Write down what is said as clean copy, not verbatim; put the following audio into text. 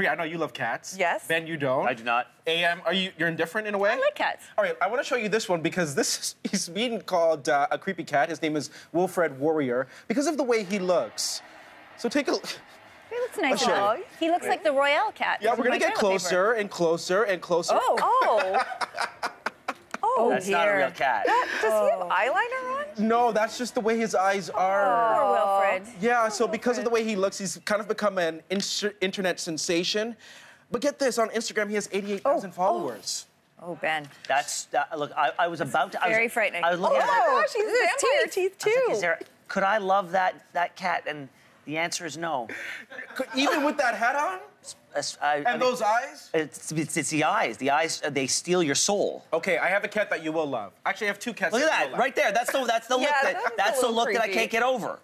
Priya, I know you love cats. Yes. Ben, you don't. I do not. AM, you're indifferent in a way? I like cats. All right, I want to show you this one because this is being called a creepy cat. His name is Wilfred Warrior because of the way he looks. So take a look. He looks nice and low. He looks like the Royale cat. Yeah, we're going to get closer and closer and closer. Oh. Oh, that's not a real cat. Does he have eyeliner on? No, that's just the way his eyes are. Poor Wilfred. Yeah, so because of the way he looks, he's kind of become an internet sensation. But get this, on Instagram, he has 88,000 followers. Oh, Ben. That's, look, I was about to... Very frightening. I was looking at that. Oh, my gosh, he's his teeth, too. I was like, could I love that cat? And the answer is no. Even with that hat on? I mean, those eyes? It's the eyes. The eyes, they steal your soul. Okay, I have a cat that you will love. Actually, I have two cats. Look at that, right there. That's the look that I can't get over.